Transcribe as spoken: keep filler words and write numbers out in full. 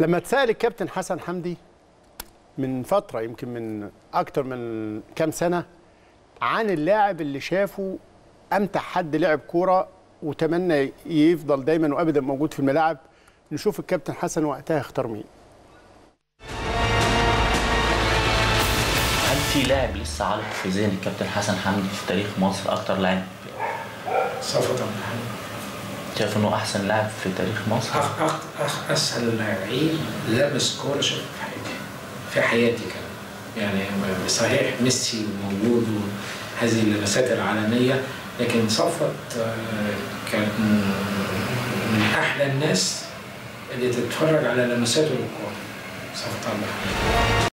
لما اتسأل الكابتن حسن حمدي من فترة يمكن من أكتر من كام سنة عن اللاعب اللي شافه أمتع حد لعب كورة وتمنى يفضل دايما وأبدا موجود في الملاعب، نشوف الكابتن حسن وقتها اختار مين. هل في لاعب لسه عالق في ذهن الكابتن حسن حمدي في تاريخ مصر أكتر لاعب؟ صفوت عبد الحليم. شايف إنه أحسن لاعب في تاريخ مصر؟ أحسن لاعب لمس كورة شفته في حياتي، في حياتي كمان. يعني صحيح ميسي موجود وهذه اللمسات العالمية، لكن صفوت كانت من أحلى الناس اللي تتفرج على لمساته للكورة، صفوت عبد الحليم.